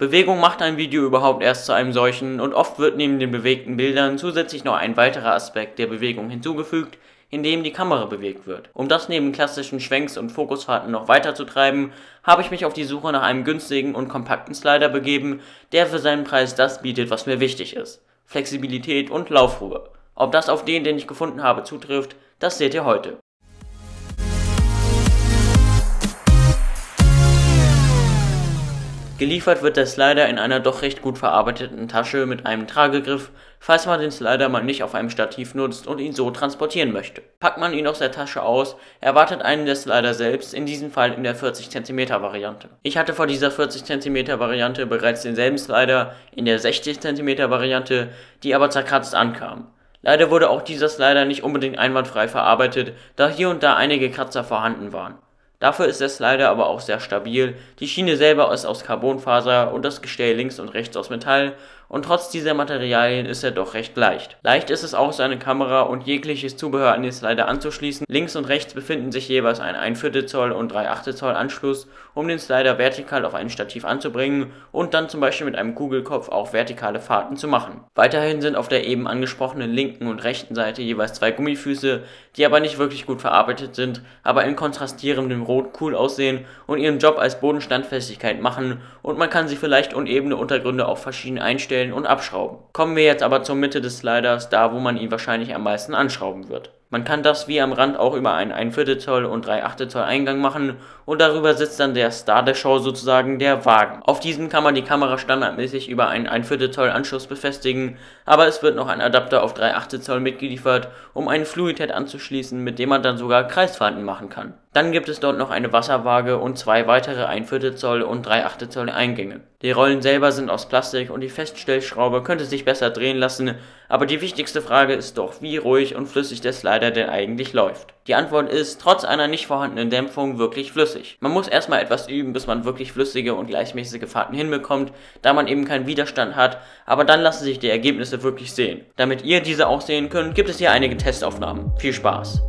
Bewegung macht ein Video überhaupt erst zu einem solchen und oft wird neben den bewegten Bildern zusätzlich noch ein weiterer Aspekt der Bewegung hinzugefügt, indem die Kamera bewegt wird. Um das neben klassischen Schwenks und Fokusfahrten noch weiter zu treiben, habe ich mich auf die Suche nach einem günstigen und kompakten Slider begeben, der für seinen Preis das bietet, was mir wichtig ist: Flexibilität und Laufruhe. Ob das auf den ich gefunden habe, zutrifft, das seht ihr heute. Geliefert wird der Slider in einer doch recht gut verarbeiteten Tasche mit einem Tragegriff, falls man den Slider mal nicht auf einem Stativ nutzt und ihn so transportieren möchte. Packt man ihn aus der Tasche aus, erwartet einen der Slider selbst, in diesem Fall in der 40 cm Variante. Ich hatte vor dieser 40 cm Variante bereits denselben Slider in der 60 cm Variante, die aber zerkratzt ankam. Leider wurde auch dieser Slider nicht unbedingt einwandfrei verarbeitet, da hier und da einige Kratzer vorhanden waren. Dafür ist der Slider aber auch sehr stabil, die Schiene selber ist aus Carbonfaser und das Gestell links und rechts aus Metall und trotz dieser Materialien ist er doch recht leicht. Leicht ist es auch, seine Kamera und jegliches Zubehör an den Slider anzuschließen. Links und rechts befinden sich jeweils ein 1/4 Zoll und 3/8 Zoll Anschluss, um den Slider vertikal auf ein Stativ anzubringen und dann zum Beispiel mit einem Kugelkopf auch vertikale Fahrten zu machen. Weiterhin sind auf der eben angesprochenen linken und rechten Seite jeweils zwei Gummifüße, die aber nicht wirklich gut verarbeitet sind, aber in kontrastierendem Rot cool aussehen und ihren Job als Bodenstandfestigkeit machen und man kann sie für leicht unebene Untergründe auch verschieden einstellen und abschrauben. Kommen wir jetzt aber zur Mitte des Sliders, da wo man ihn wahrscheinlich am meisten anschrauben wird. Man kann das wie am Rand auch über einen 1/4 Zoll und 3/8 Zoll Eingang machen und darüber sitzt dann der Star der Show sozusagen, der Wagen. Auf diesem kann man die Kamera standardmäßig über einen 1/4 Zoll Anschluss befestigen, aber es wird noch ein Adapter auf 3/8 Zoll mitgeliefert, um einen Fluidhead anzuschließen, mit dem man dann sogar Kreisfahrten machen kann. Dann gibt es dort noch eine Wasserwaage und zwei weitere 1/4 Zoll und 3/8 Zoll Eingänge. Die Rollen selber sind aus Plastik und die Feststellschraube könnte sich besser drehen lassen, aber die wichtigste Frage ist doch, wie ruhig und flüssig der Slider denn eigentlich läuft. Die Antwort ist, trotz einer nicht vorhandenen Dämpfung wirklich flüssig. Man muss erstmal etwas üben, bis man wirklich flüssige und gleichmäßige Fahrten hinbekommt, da man eben keinen Widerstand hat, aber dann lassen sich die Ergebnisse wirklich sehen. Damit ihr diese auch sehen könnt, gibt es hier einige Testaufnahmen. Viel Spaß!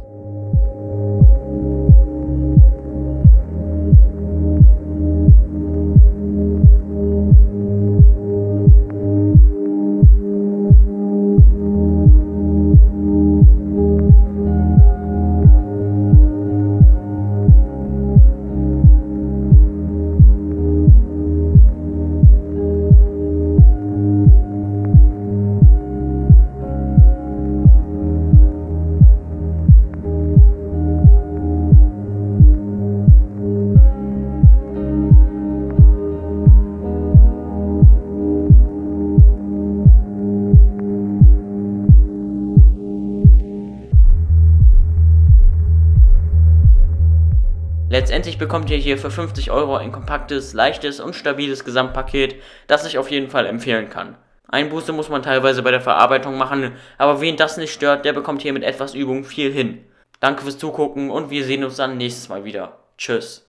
Letztendlich bekommt ihr hier für 50 € ein kompaktes, leichtes und stabiles Gesamtpaket, das ich auf jeden Fall empfehlen kann. Einbuße muss man teilweise bei der Verarbeitung machen, aber wen das nicht stört, der bekommt hier mit etwas Übung viel hin. Danke fürs Zugucken und wir sehen uns dann nächstes Mal wieder. Tschüss.